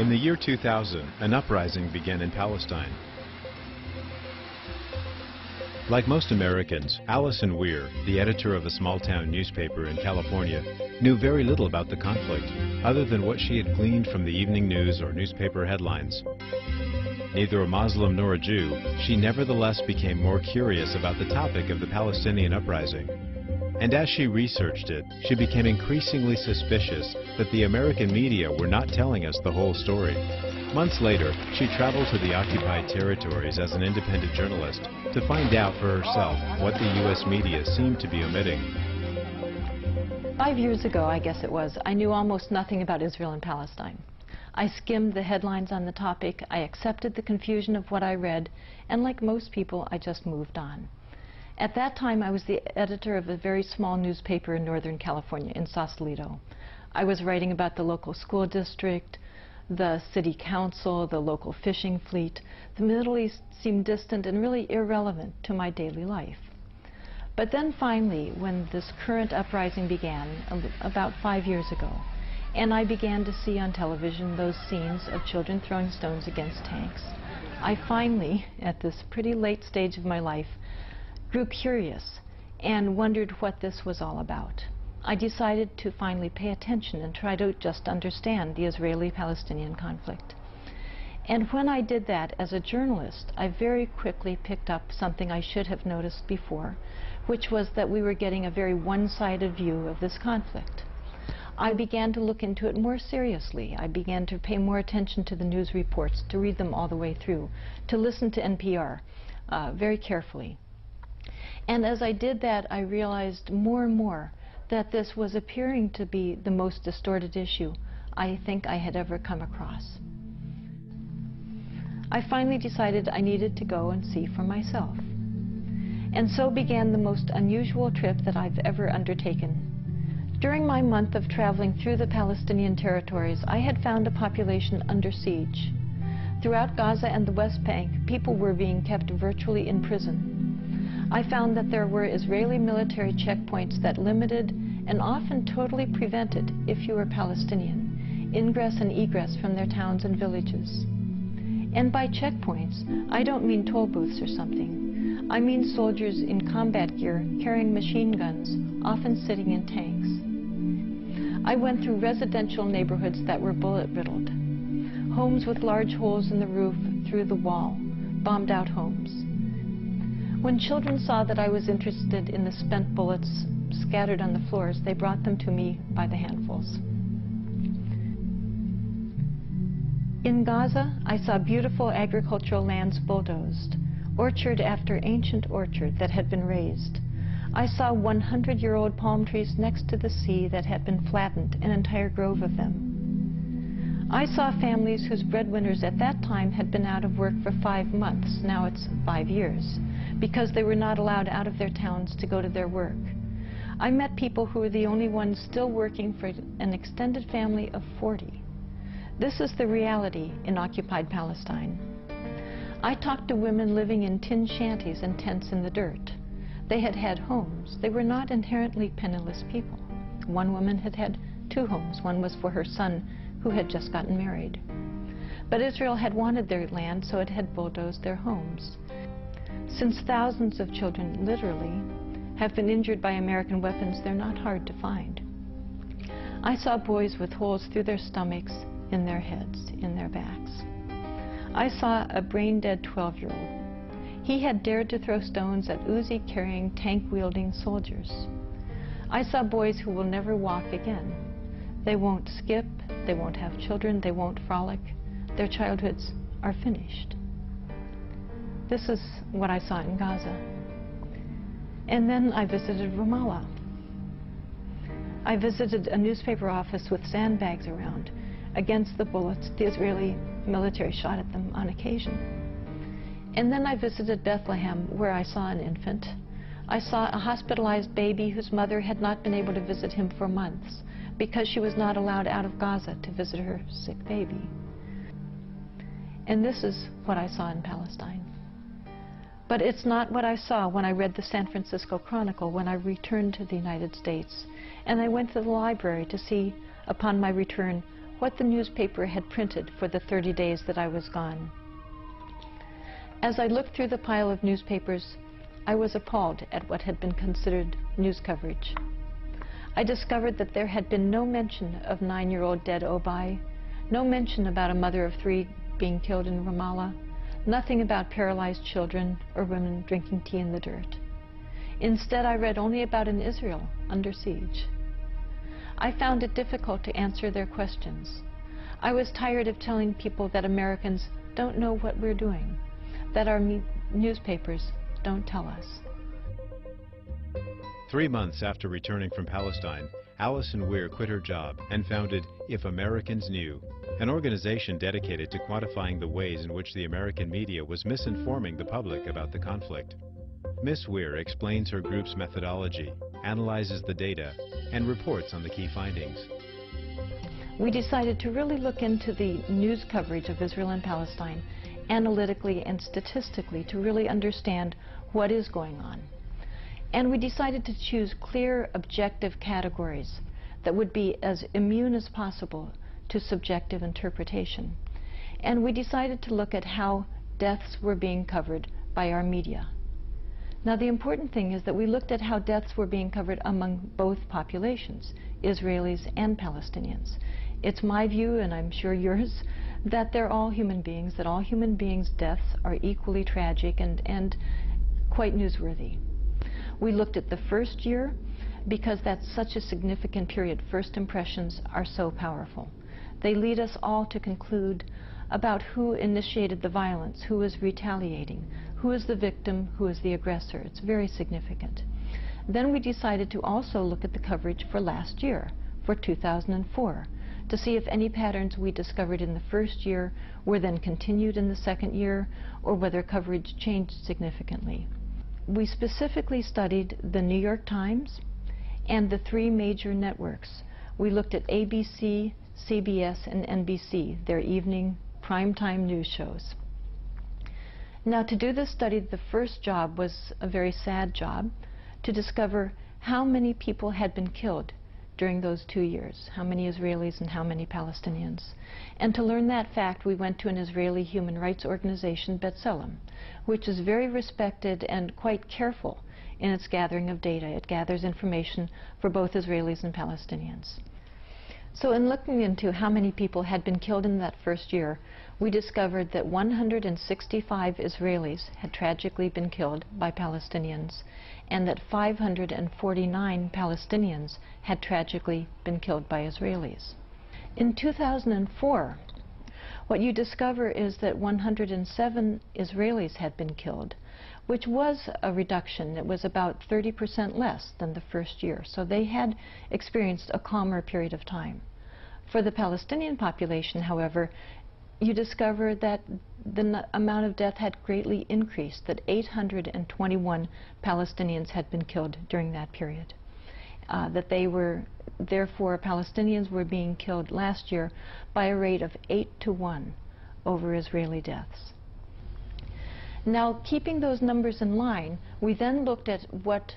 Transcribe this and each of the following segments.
In the year 2000, an uprising began in Palestine. Like most Americans, Alison Weir, the editor of a small-town newspaper in California, knew very little about the conflict, other than what she had gleaned from the evening news or newspaper headlines. Neither a Muslim nor a Jew, she nevertheless became more curious about the topic of the Palestinian uprising. And as she researched it, she became increasingly suspicious that the American media were not telling us the whole story. Months later, she traveled to the occupied territories as an independent journalist to find out for herself what the U.S. media seemed to be omitting. 5 years ago, I guess it was, I knew almost nothing about Israel and Palestine. I skimmed the headlines on the topic, I accepted the confusion of what I read, and like most people, I just moved on. At that time, I was the editor of a very small newspaper in Northern California, in Sausalito. I was writing about the local school district, the city council, the local fishing fleet. The Middle East seemed distant and really irrelevant to my daily life. But then finally, when this current uprising began about 5 years ago, and I began to see on television those scenes of children throwing stones against tanks, I finally, at this pretty late stage of my life, grew curious and wondered what this was all about. I decided to finally pay attention and try to just understand the Israeli-Palestinian conflict. And when I did that as a journalist, I very quickly picked up something I should have noticed before, which was that we were getting a very one-sided view of this conflict. I began to look into it more seriously. I began to pay more attention to the news reports, to read them all the way through, to listen to NPR very carefully. And as I did that, I realized more and more that this was appearing to be the most distorted issue I think I had ever come across. I finally decided I needed to go and see for myself. And so began the most unusual trip that I've ever undertaken. During my month of traveling through the Palestinian territories, I had found a population under siege. Throughout Gaza and the West Bank, people were being kept virtually in prison. I found that there were Israeli military checkpoints that limited and often totally prevented, if you were Palestinian, ingress and egress from their towns and villages. And by checkpoints, I don't mean toll booths or something. I mean soldiers in combat gear carrying machine guns, often sitting in tanks. I went through residential neighborhoods that were bullet-riddled, homes with large holes in the roof through the wall, bombed-out homes. When children saw that I was interested in the spent bullets scattered on the floors, they brought them to me by the handfuls. In Gaza, I saw beautiful agricultural lands bulldozed, orchard after ancient orchard that had been razed. I saw 100-year-old palm trees next to the sea that had been flattened, an entire grove of them. I saw families whose breadwinners at that time had been out of work for 5 months, now it's 5 years, because they were not allowed out of their towns to go to their work. I met people who were the only ones still working for an extended family of 40. This is the reality in occupied Palestine. I talked to women living in tin shanties and tents in the dirt. They had had homes. They were not inherently penniless people. One woman had had 2 homes. One was for her son, who had just gotten married. But Israel had wanted their land, so it had bulldozed their homes. Since thousands of children, literally, have been injured by American weapons, they're not hard to find. I saw boys with holes through their stomachs, in their heads, in their backs. I saw a brain-dead 12-year-old. He had dared to throw stones at Uzi-carrying, tank-wielding soldiers. I saw boys who will never walk again. They won't skip, they won't have children, they won't frolic. Their childhoods are finished. This is what I saw in Gaza. And then I visited Ramallah. I visited a newspaper office with sandbags around against the bullets the Israeli military shot at them on occasion. And then I visited Bethlehem, where I saw an infant. I saw a hospitalized baby whose mother had not been able to visit him for months because she was not allowed out of Gaza to visit her sick baby. And this is what I saw in Palestine. But it's not what I saw when I read the San Francisco Chronicle when I returned to the United States. And I went to the library to see, upon my return, what the newspaper had printed for the 30 days that I was gone. As I looked through the pile of newspapers, I was appalled at what had been considered news coverage. I discovered that there had been no mention of 9-year-old dead Obai, no mention about a mother of 3 being killed in Ramallah, nothing about paralyzed children or women drinking tea in the dirt. Instead, I read only about an Israel under siege. I found it difficult to answer their questions. I was tired of telling people that Americans don't know what we're doing, that our newspapers don't tell us. 3 months after returning from Palestine, Alison Weir quit her job and founded If Americans Knew, an organization dedicated to quantifying the ways in which the American media was misinforming the public about the conflict. Ms. Weir explains her group's methodology, analyzes the data, and reports on the key findings. We decided to really look into the news coverage of Israel and Palestine analytically and statistically to really understand what is going on. And we decided to choose clear, objective categories that would be as immune as possible to subjective interpretation. And we decided to look at how deaths were being covered by our media. Now, the important thing is that we looked at how deaths were being covered among both populations, Israelis and Palestinians. It's my view, and I'm sure yours, that they're all human beings, that all human beings' deaths are equally tragic and quite newsworthy. We looked at the first year because that's such a significant period. First impressions are so powerful. They lead us all to conclude about who initiated the violence, who is retaliating, who is the victim, who is the aggressor. It's very significant. Then we decided to also look at the coverage for last year, for 2004, to see if any patterns we discovered in the first year were then continued in the second year, or whether coverage changed significantly. We specifically studied the New York Times and the 3 major networks. We looked at ABC, CBS, and NBC, their evening primetime news shows. Now, to do this study, the first job was a very sad job, to discover how many people had been killed during those 2 years, how many Israelis and how many Palestinians. And to learn that fact, we went to an Israeli human rights organization, B'Tselem, which is very respected and quite careful in its gathering of data. It gathers information for both Israelis and Palestinians. So in looking into how many people had been killed in that first year, we discovered that 165 Israelis had tragically been killed by Palestinians, and that 549 Palestinians had tragically been killed by Israelis. In 2004, what you discover is that 107 Israelis had been killed, which was a reduction. It was about 30% less than the first year, so they had experienced a calmer period of time. For the Palestinian population, however, you discover that the amount of death had greatly increased, that 821 Palestinians had been killed during that period, that they were, therefore, Palestinians were being killed last year by a rate of 8-to-1 over Israeli deaths. Now, keeping those numbers in line, we then looked at what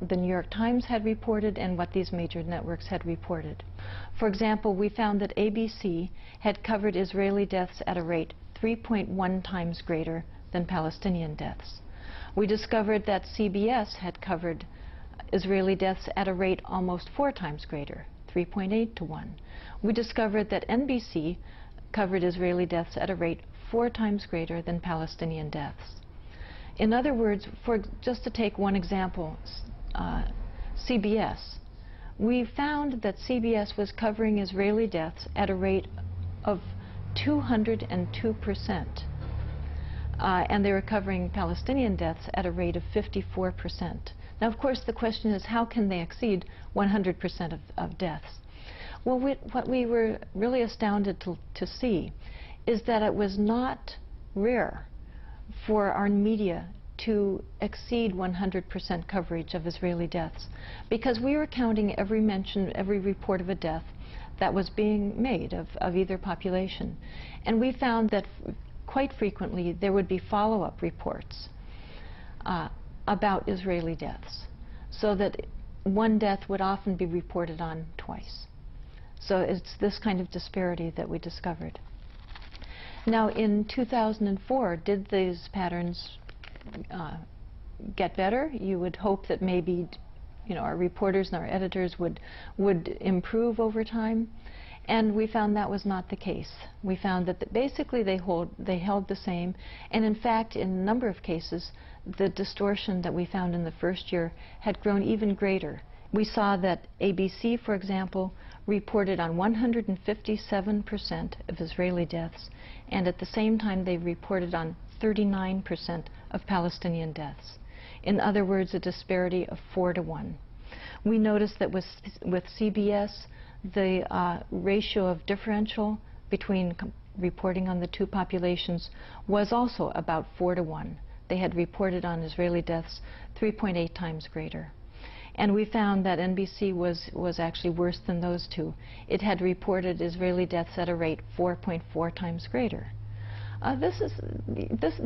the New York Times had reported and what these major networks had reported. For example, we found that ABC had covered Israeli deaths at a rate 3.1 times greater than Palestinian deaths. We discovered that CBS had covered Israeli deaths at a rate almost 4 times greater, 3.8-to-1. We discovered that NBC covered Israeli deaths at a rate 4 times greater than Palestinian deaths. In other words, just to take one example, CBS. We found that CBS was covering Israeli deaths at a rate of 202%, and they were covering Palestinian deaths at a rate of 54%. Now, of course, the question is, how can they exceed 100% of deaths? Well, what we were really astounded to see is that it was not rare for our media to exceed 100% coverage of Israeli deaths, because we were counting every mention, every report of a death that was being made of either population. And we found that quite frequently there would be follow-up reports about Israeli deaths, so that one death would often be reported on twice. So it's this kind of disparity that we discovered. Now in 2004, did these patterns get better? You would hope that maybe, you know, our reporters and our editors would improve over time, and we found that was not the case. We found that basically they held the same, and in fact in a number of cases the distortion that we found in the first year had grown even greater. We saw that ABC, for example, reported on 157% of Israeli deaths, and at the same time they reported on 39% of Palestinian deaths. In other words, a disparity of 4 to 1. We noticed that with CBS, the ratio of differential between reporting on the two populations was also about 4 to 1. They had reported on Israeli deaths 3.8 times greater. And we found that NBC was actually worse than those two. It had reported Israeli deaths at a rate 4.4 times greater.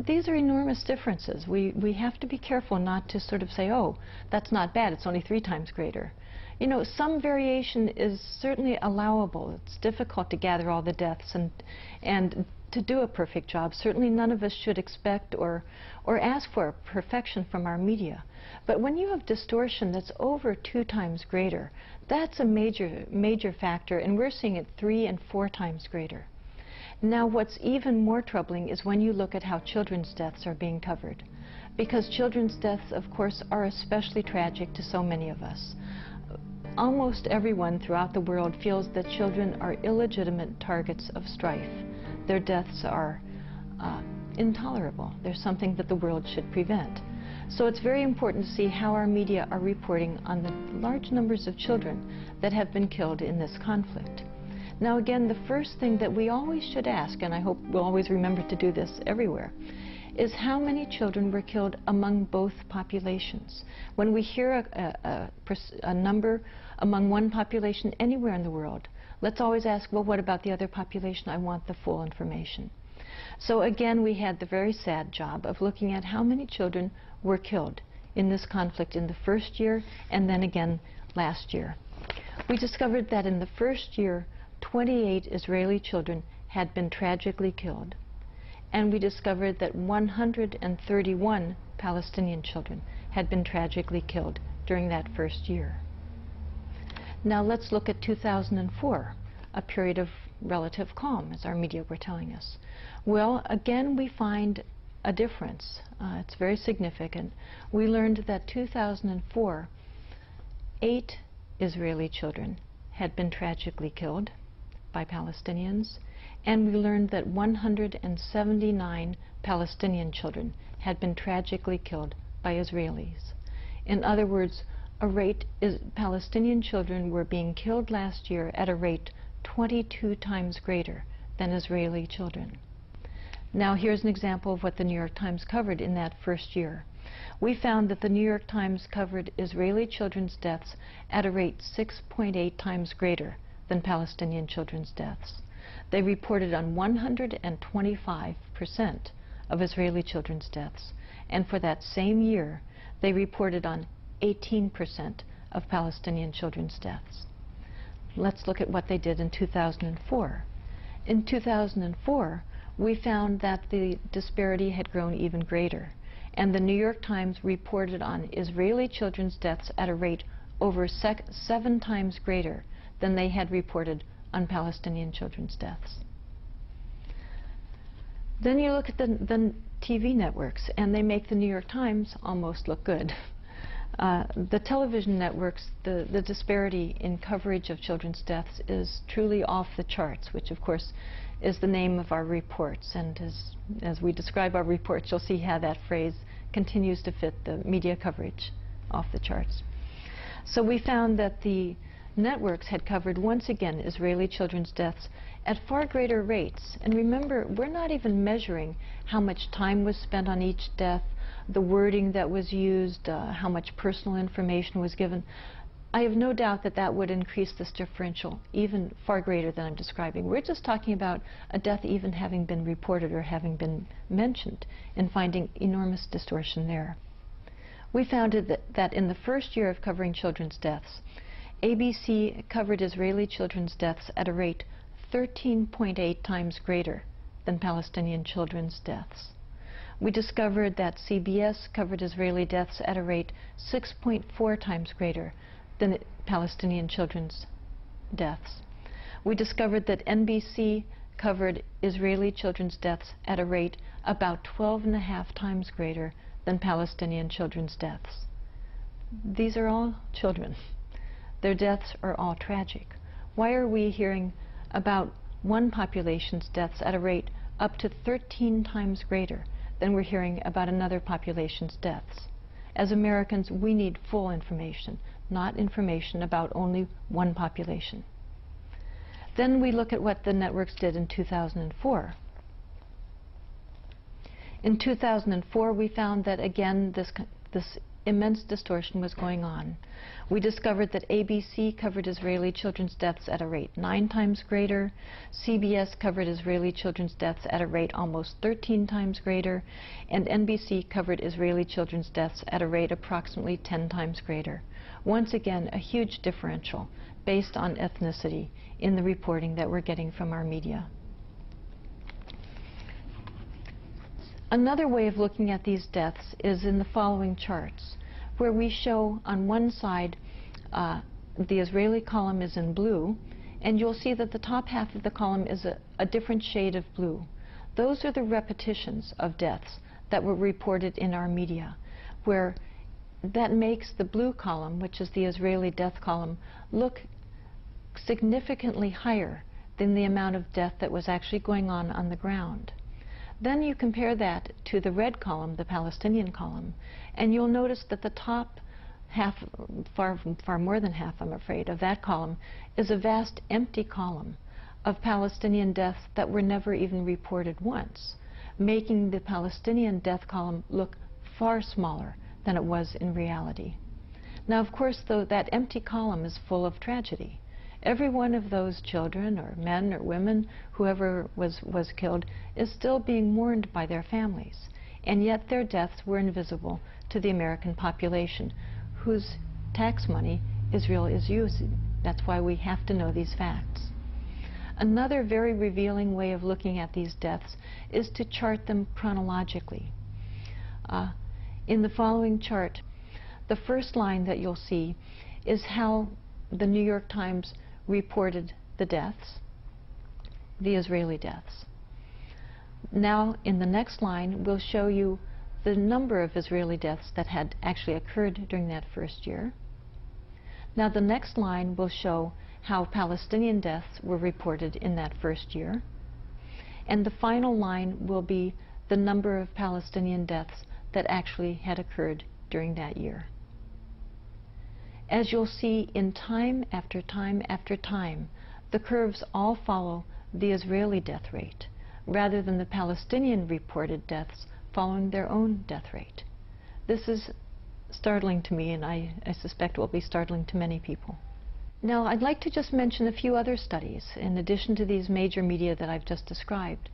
These are enormous differences. We have to be careful not to sort of say, oh, that's not bad, it's only 3 times greater. You know, some variation is certainly allowable. It's difficult to gather all the deaths and to do a perfect job. Certainly none of us should expect or ask for perfection from our media. But when you have distortion that's over 2 times greater, that's a major factor, and we're seeing it 3 and 4 times greater. Now what's even more troubling is when you look at how children's deaths are being covered, because children's deaths, of course, are especially tragic to so many of us. Almost everyone throughout the world feels that children are illegitimate targets of strife. Their deaths are intolerable. They're something that the world should prevent. So it's very important to see how our media are reporting on the large numbers of children that have been killed in this conflict. Now again, the first thing that we always should ask, and I hope we'll always remember to do this everywhere, is how many children were killed among both populations. When we hear a number among one population anywhere in the world, let's always ask, well, what about the other population? I want the full information. So again, we had the very sad job of looking at how many children were killed in this conflict in the first year, and then again last year. We discovered that in the first year, 28 Israeli children had been tragically killed, and we discovered that 131 Palestinian children had been tragically killed during that first year. Now let's look at 2004, a period of relative calm, as our media were telling us. Well, again, we find a difference. It's very significant. We learned that 2004, 8 Israeli children had been tragically killed by Palestinians, and we learned that 179 Palestinian children had been tragically killed by Israelis. In other words, Palestinian children were being killed last year at a rate 22 times greater than Israeli children. Now here's an example of what the New York Times covered in that first year. We found that the New York Times covered Israeli children's deaths at a rate 6.8 times greater than Palestinian children's deaths. They reported on 125% of Israeli children's deaths, and for that same year they reported on 18% of Palestinian children's deaths. Let's look at what they did in 2004. In 2004, we found that the disparity had grown even greater, and the New York Times reported on Israeli children's deaths at a rate over 7 times greater than they had reported on Palestinian children's deaths. Then you look at the TV networks, and they make the New York Times almost look good. The television networks, the disparity in coverage of children's deaths is truly off the charts, which of course is the name of our reports, and as we describe our reports, you'll see how that phrase continues to fit the media coverage, off the charts. So we found that the networks had covered once again Israeli children's deaths at far greater rates, and remember, we're not even measuring how much time was spent on each death, the wording that was used, how much personal information was given. I have no doubt that that would increase this differential even far greater than I'm describing. We're just talking about a death even having been reported or having been mentioned, and finding enormous distortion there. We found that in the first year of covering children's deaths, ABC covered Israeli children's deaths at a rate 13.8 times greater than Palestinian children's deaths. We discovered that CBS covered Israeli deaths at a rate 6.4 times greater than Palestinian children's deaths. We discovered that NBC covered Israeli children's deaths at a rate about 12.5 times greater than Palestinian children's deaths. These are all children. Their deaths are all tragic. Why are we hearing about one population's deaths at a rate up to 13 times greater than we're hearing about another population's deaths? As Americans, we need full information, not information about only one population. Then we look at what the networks did in 2004. In 2004, we found that again this immense distortion was going on. We discovered that ABC covered Israeli children's deaths at a rate 9 times greater, CBS covered Israeli children's deaths at a rate almost 13 times greater, and NBC covered Israeli children's deaths at a rate approximately 10 times greater. Once again, a huge differential based on ethnicity in the reporting that we're getting from our media. Another way of looking at these deaths is in the following charts, where we show on one side the Israeli column is in blue, and you'll see that the top half of the column is a different shade of blue. Those are the repetitions of deaths that were reported in our media, where that makes the blue column, which is the Israeli death column, look significantly higher than the amount of death that was actually going on the ground. Then you compare that to the red column, the Palestinian column, and you'll notice that the top half, far more than half, I'm afraid, of that column is a vast empty column of Palestinian deaths that were never even reported once, making the Palestinian death column look far smaller than it was in reality. Now, of course, though, that empty column is full of tragedy. Every one of those children or men or women, whoever was killed, is still being mourned by their families. And yet their deaths were invisible to the American population, whose tax money Israel is using. That's why we have to know these facts. Another very revealing way of looking at these deaths is to chart them chronologically. In the following chart, the first line that you'll see is how the New York Times reported the deaths, the Israeli deaths. Now, in the next line, we'll show you the number of Israeli deaths that had actually occurred during that first year. Now, the next line will show how Palestinian deaths were reported in that first year. And the final line will be the number of Palestinian deaths that actually had occurred during that year. As you'll see, in time after time after time, the curves all follow the Israeli death rate, rather than the Palestinian reported deaths following their own death rate. This is startling to me, and I suspect will be startling to many people. Now, I'd like to just mention a few other studies, in addition to these major media that I've just described.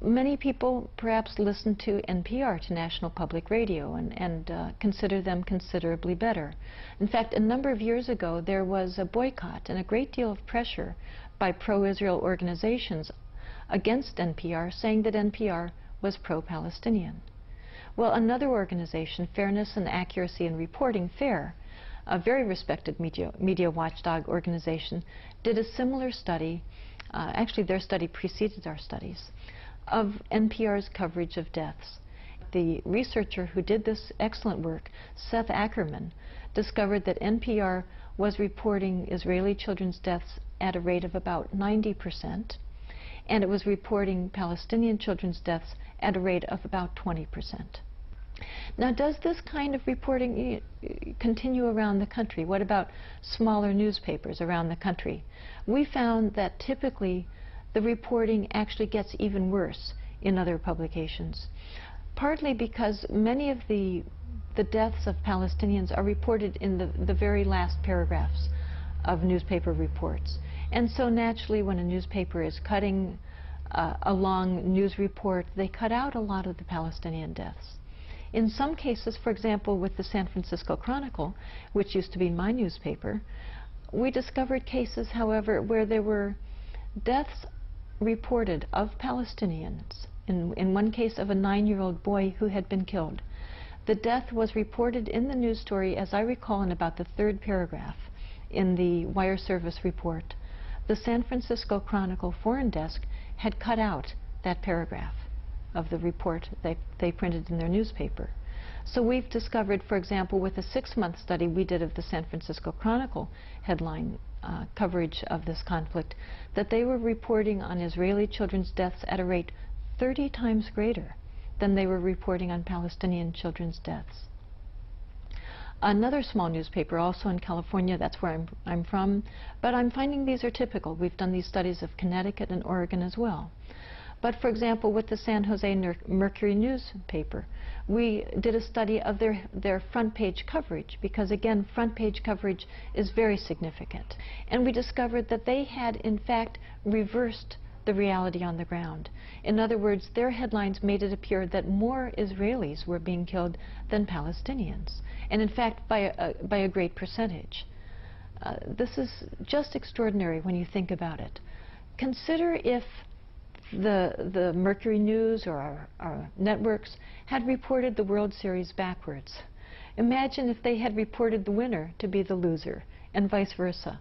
Many people perhaps listen to NPR, to National Public Radio, and consider them considerably better. In fact, a number of years ago, there was a boycott and a great deal of pressure by pro-Israel organizations against NPR, saying that NPR was pro-Palestinian. Well, another organization, Fairness and Accuracy in Reporting, FAIR, a very respected media watchdog organization, did a similar study. Actually, their study preceded our studies, of NPR's coverage of deaths. The researcher who did this excellent work, Seth Ackerman, discovered that NPR was reporting Israeli children's deaths at a rate of about 90%, and it was reporting Palestinian children's deaths at a rate of about 20%. Now, does this kind of reporting continue around the country? What about smaller newspapers around the country? We found that typically the reporting actually gets even worse in other publications, partly because many of the deaths of Palestinians are reported in the very last paragraphs of newspaper reports. And so naturally, when a newspaper is cutting a long news report, they cut out a lot of the Palestinian deaths. In some cases, for example, with the San Francisco Chronicle, which used to be my newspaper, We discovered cases, however, where there were deaths reported of Palestinians, in one case of a 9-year-old boy who had been killed. The death was reported in the news story, as I recall, in about the third paragraph in the wire service report. The San Francisco Chronicle Foreign Desk had cut out that paragraph of the report they printed in their newspaper. So we've discovered, for example, with a 6-month study we did of the San Francisco Chronicle headline coverage of this conflict, that they were reporting on Israeli children's deaths at a rate 30 times greater than they were reporting on Palestinian children's deaths. Another small newspaper, also in California, that's where I'm from, but I'm finding these are typical. We've done these studies of Connecticut and Oregon as well. But for example, with the San Jose Mercury newspaper, we did a study of their front page coverage, because again, front page coverage is very significant. And we discovered that they had in fact reversed the reality on the ground. In other words, their headlines made it appear that more Israelis were being killed than Palestinians, and in fact by a great percentage. This is just extraordinary when you think about it. Consider if the Mercury News or our networks had reported the World Series backwards. Imagine if they had reported the winner to be the loser, and vice versa.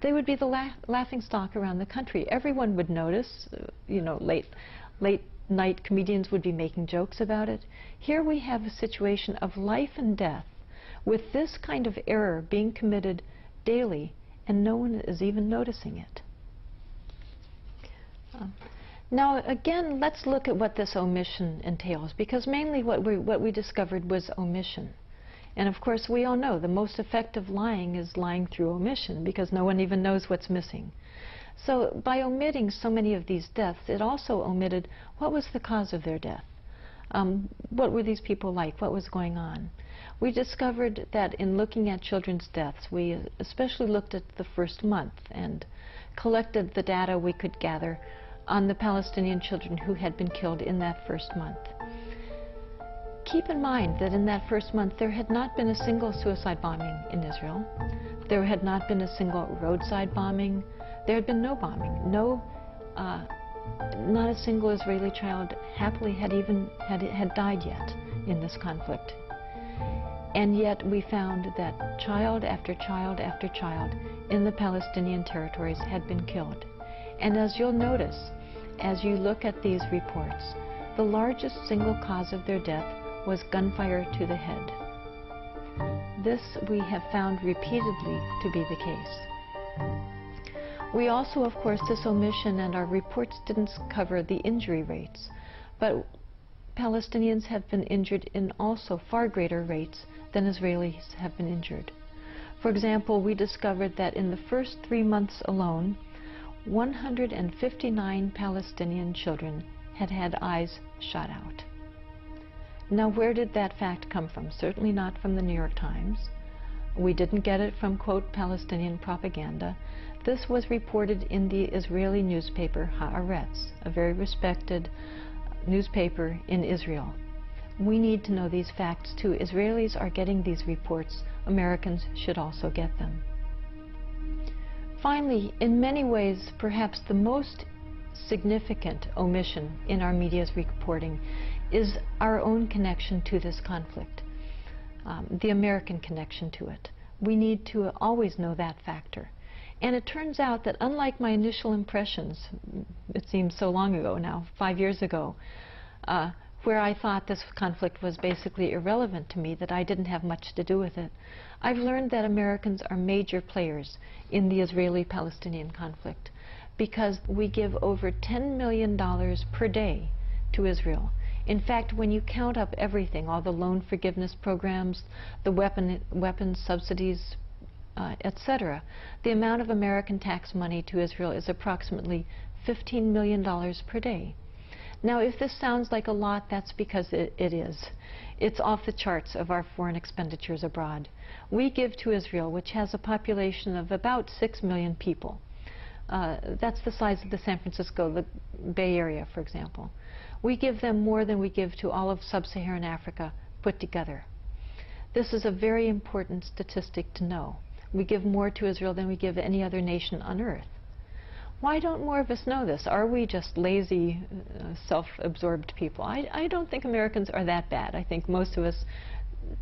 They would be the laughingstock around the country. Everyone would notice. You know, late night comedians would be making jokes about it. Here we have a situation of life and death, with this kind of error being committed daily, and no one is even noticing it. Now again, let's look at what this omission entails, because mainly what we discovered was omission. And of course, we all know the most effective lying is lying through omission, because no one even knows what's missing. So by omitting so many of these deaths, it also omitted what was the cause of their death. What were these people like? What was going on? We discovered that in looking at children's deaths, we especially looked at the first month and collected the data we could gather on the Palestinian children who had been killed in that first month. Keep in mind that in that first month there had not been a single suicide bombing in Israel. There had not been a single roadside bombing. There had been no bombing. Not a single Israeli child happily had died yet in this conflict. And yet we found that child after child after child in the Palestinian territories had been killed. And as you'll notice, as you look at these reports, the largest single cause of their death was gunfire to the head. This we have found repeatedly to be the case. We also, of course, this omission and our reports didn't cover the injury rates, but Palestinians have been injured in also far greater rates than Israelis have been injured. For example, we discovered that in the first 3 months alone, 159 Palestinian children had had eyes shot out. Now, where did that fact come from? Certainly not from the New York Times. We didn't get it from, quote, Palestinian propaganda. This was reported in the Israeli newspaper Haaretz, a very respected newspaper in Israel. We need to know these facts too. Israelis are getting these reports. Americans should also get them. Finally, in many ways, perhaps the most significant omission in our media's reporting is our own connection to this conflict, the American connection to it. We need to always know that factor. And it turns out that unlike my initial impressions, it seems so long ago now, 5 years ago, where I thought this conflict was basically irrelevant to me, that I didn't have much to do with it, I've learned that Americans are major players in the Israeli-Palestinian conflict, because we give over $10 million per day to Israel. In fact, when you count up everything, all the loan forgiveness programs, the weapons subsidies, etc., the amount of American tax money to Israel is approximately $15 million per day. Now, if this sounds like a lot, that's because it is. It's off the charts of our foreign expenditures abroad. We give to Israel, which has a population of about 6 million people. That's the size of the San Francisco, the Bay Area, for example. We give them more than we give to all of sub-Saharan Africa put together. This is a very important statistic to know. We give more to Israel than we give any other nation on earth. Why don't more of us know this? Are we just lazy, self-absorbed people? I don't think Americans are that bad. I think most of us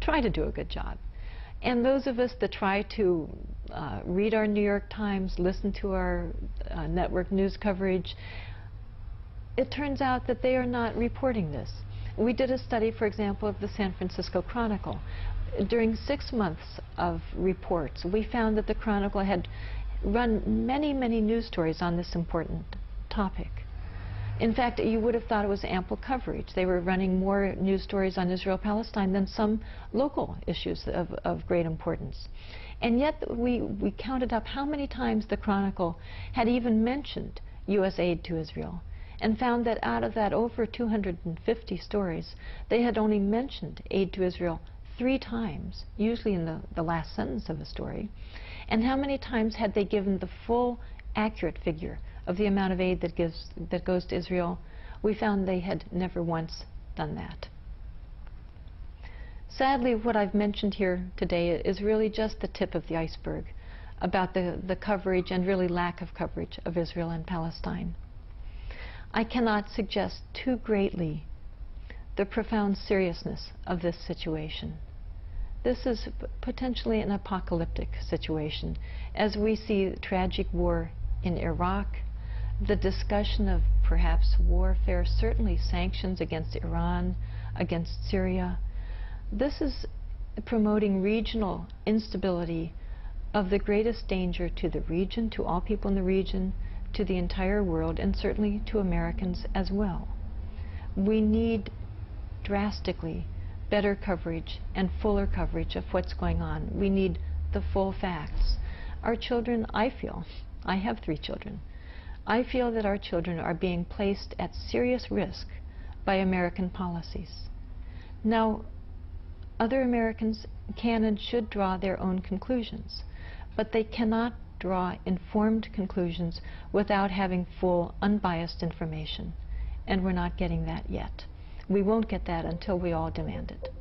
try to do a good job. And those of us that try to read our New York Times, listen to our network news coverage, it turns out that they are not reporting this. We did a study, for example, of the San Francisco Chronicle. During 6 months of reports, we found that the Chronicle had run many, many news stories on this important topic. In fact, you would have thought it was ample coverage. They were running more news stories on Israel-Palestine than some local issues of great importance. And yet we counted up how many times the Chronicle had even mentioned U.S. aid to Israel, and found that out of that over 250 stories, they had only mentioned aid to Israel 3 times, usually in the last sentence of a story. And how many times had they given the full accurate figure of the amount of aid that goes to Israel? We found they had never once done that. Sadly, what I've mentioned here today is really just the tip of the iceberg about the coverage and really lack of coverage of Israel and Palestine. I cannot suggest too greatly the profound seriousness of this situation. This is potentially an apocalyptic situation, as we see tragic war in Iraq, the discussion of perhaps warfare, certainly sanctions against Iran, against Syria. This is promoting regional instability of the greatest danger to the region, to all people in the region, to the entire world, and certainly to Americans as well. We need drastically better coverage and fuller coverage of what's going on. We need the full facts. Our children, I feel, I have 3 children. I feel that our children are being placed at serious risk by American policies. Now, other Americans can and should draw their own conclusions, but they cannot draw informed conclusions without having full, unbiased information, and we're not getting that yet. We won't get that until we all demand it.